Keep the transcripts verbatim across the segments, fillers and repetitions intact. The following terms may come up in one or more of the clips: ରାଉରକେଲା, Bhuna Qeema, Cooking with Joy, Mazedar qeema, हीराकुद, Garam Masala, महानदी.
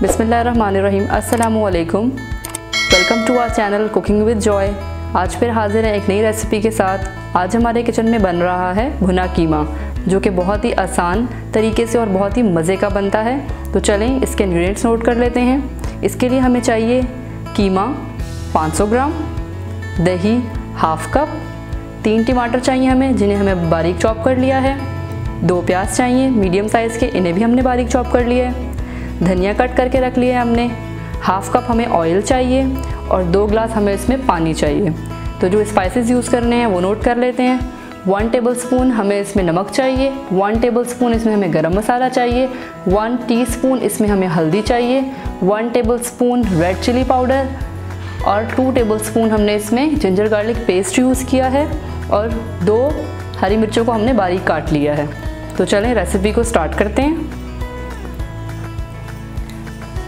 बिस्मिल्लाहिर्रहमानिर्रहीम। अस्सलामुअलैकुम, welcome to our channel cooking with Joy. आज फिर हाजिर है एक नई रेसिपी के साथ। आज हमारे किचन में बन रहा है भुना कीमा, जो कि बहुत ही आसान तरीके से और बहुत ही मज़े का बनता है। तो चलें इसके इंग्रेडिएंट्स नोट कर लेते हैं। इसके लिए हमें चाहिए कीमा पाँच सौ ग्राम, दही हाफ कप, तीन टमाटर चाहिए हमें जिन्हें हमें बारीक चॉप कर लिया है, दो प्याज चाहिए मीडियम साइज़ के, इन्हें भी हमने बारीक चॉप कर लिए है, धनिया कट करके रख लिए हमने, हाफ कप हमें ऑयल चाहिए और दो ग्लास हमें इसमें पानी चाहिए। तो जो स्पाइसेस यूज़ करने हैं वो नोट कर लेते हैं। वन टेबलस्पून हमें इसमें नमक चाहिए, वन टेबलस्पून इसमें हमें गरम मसाला चाहिए, वन टीस्पून इसमें हमें हल्दी चाहिए, one tablespoon red chilli powder और टू टेबलस्पून हमने इसमें जिंजर गार्लिक पेस्ट यूज़ किया है और दो हरी मिर्चों को हमने बारीक काट लिया है। तो चलें रेसिपी को स्टार्ट करते हैं।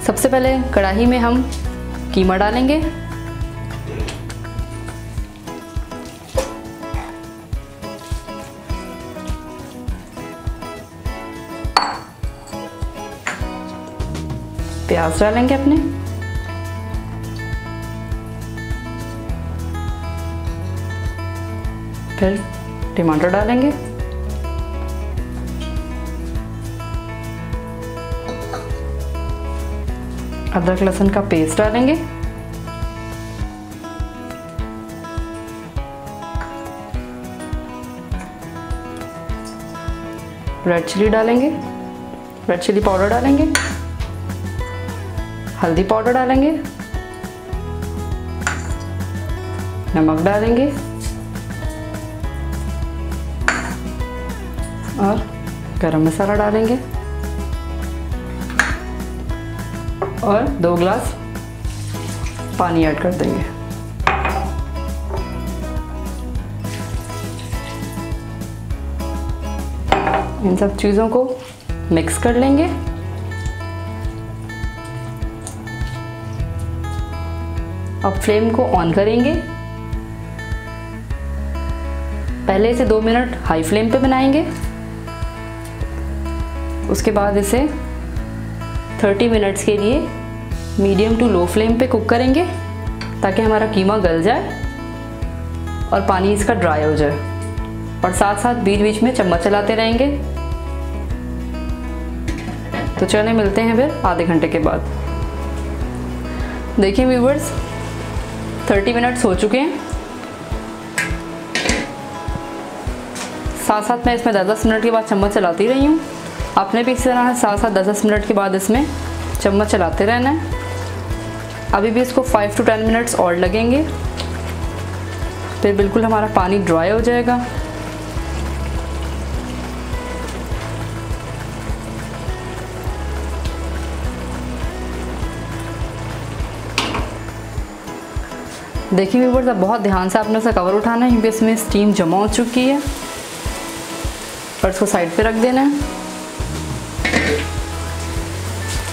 सबसे पहले कढ़ाई में हम कीमा डालेंगे। प्याज डालेंगे अपने। फिर टमाटर डालेंगे। अदरक लहसुन का पेस्ट डालेंगे। रेड चिली डालेंगे, रेड चिली पाउडर डालेंगे, हल्दी पाउडर डालेंगे, नमक डालेंगे और गरम मसाला डालेंगे और दो ग्लास पानी ऐड कर देंगे। इन सब चीज़ों को मिक्स कर लेंगे। अब फ्लेम को ऑन करेंगे। पहले इसे दो मिनट हाई फ्लेम पे बनाएंगे, उसके बाद इसे तीस मिनट्स के लिए मीडियम टू लो फ्लेम पे कुक करेंगे ताकि हमारा कीमा गल जाए और पानी इसका ड्राई हो जाए। और साथ साथ बीच बीच में चम्मच चलाते रहेंगे। तो चलिए मिलते हैं फिर आधे घंटे के बाद। देखिए व्यूवर्स, तीस मिनट्स हो चुके हैं। साथ साथ मैं इसमें दस मिनट के बाद चम्मच चलाती रही हूँ। आपने भी इसी तरह साथ साथ दस मिनट के बाद इसमें चम्मच चलाते रहना है। अभी भी इसको फाइव टू टेन मिनट्स और लगेंगे, फिर बिल्कुल हमारा पानी ड्राई हो जाएगा। देखिए व्यूअर्स, अब बहुत ध्यान से आपने उसका कवर उठाना है क्योंकि इसमें स्टीम जमा हो चुकी है और इसको साइड पे रख देना है।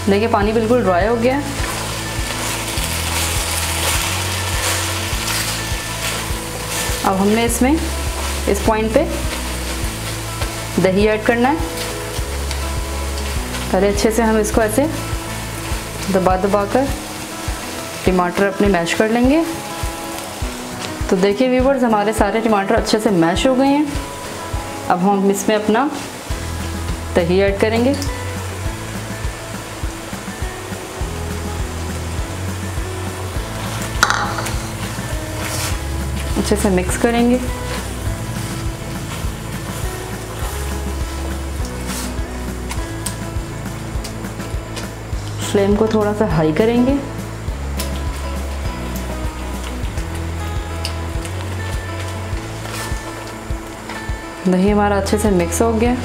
देखिए पानी बिल्कुल ड्राई हो गया। अब हमने इसमें इस पॉइंट पे दही ऐड करना है। पहले अच्छे से हम इसको ऐसे दबा दबा कर टमाटर अपने मैश कर लेंगे। तो देखिए व्यूअर्स, हमारे सारे टमाटर अच्छे से मैश हो गए हैं। अब हम इसमें अपना दही ऐड करेंगे। अच्छे से मिक्स करेंगे। फ्लेम को थोड़ा सा हाई करेंगे। दही हमारा अच्छे से मिक्स हो गया।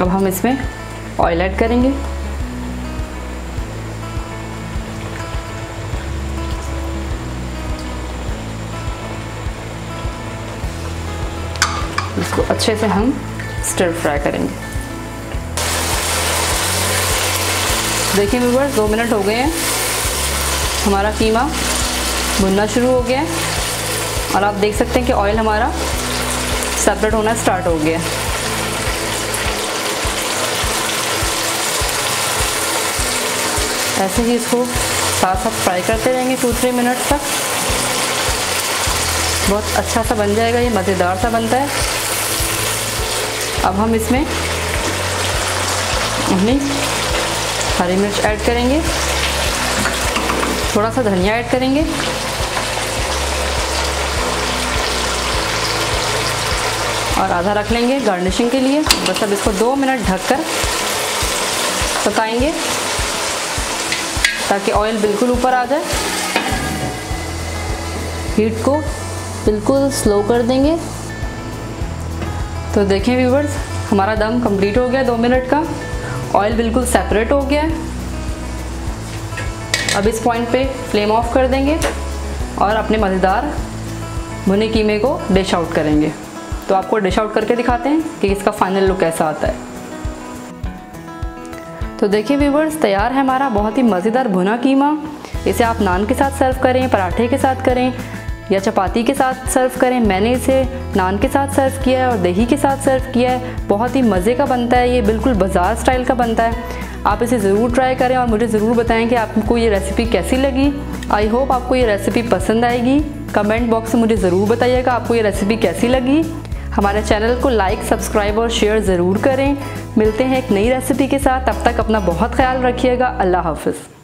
अब हम इसमें ऑयल ऐड करेंगे। इसको अच्छे से हम स्टर फ्राई करेंगे। देखिए व्यूअर्स, दो मिनट हो गए हैं, हमारा कीमा भुनना शुरू हो गया है और आप देख सकते हैं कि ऑयल हमारा सेपरेट होना स्टार्ट हो गया है। ऐसे ही इसको साथ साथ फ्राई करते रहेंगे टू थ्री मिनट तक। बहुत अच्छा सा बन जाएगा, ये मज़ेदार सा बनता है। अब हम इसमें अपनी हरी मिर्च ऐड करेंगे, थोड़ा सा धनिया ऐड करेंगे, और आधा रख लेंगे गार्निशिंग के लिए। बस अब इसको दो मिनट ढककर पकाएंगे ताकि ऑयल बिल्कुल ऊपर आ जाए। हीट को बिल्कुल स्लो कर देंगे। तो देखें व्यूवर्स, हमारा दम कंप्लीट हो गया, दो मिनट का। ऑयल बिल्कुल सेपरेट हो गया है। अब इस पॉइंट पे फ्लेम ऑफ कर देंगे और अपने मज़ेदार भुने कीमे को डिश आउट करेंगे। तो आपको डिश आउट करके दिखाते हैं कि इसका फाइनल लुक कैसा आता है। तो देखिए व्यूवर्स, तैयार है हमारा बहुत ही मज़ेदार भुना कीमा। इसे आप नान के साथ सर्व करें, पराठे के साथ करें या चपाती के साथ सर्व करें। मैंने इसे नान के साथ सर्व किया है और दही के साथ सर्व किया है। बहुत ही मज़े का बनता है, ये बिल्कुल बाजार स्टाइल का बनता है। आप इसे ज़रूर ट्राई करें और मुझे ज़रूर बताएं कि आपको ये रेसिपी कैसी लगी। आई होप आपको ये रेसिपी पसंद आएगी। कमेंट बॉक्स में मुझे ज़रूर बताइएगा आपको ये रेसिपी कैसी लगी। हमारे चैनल को लाइक, सब्सक्राइब और शेयर ज़रूर करें। मिलते हैं एक नई रेसिपी के साथ। तब तक अपना बहुत ख्याल रखिएगा। अल्लाह हाफ़िज़।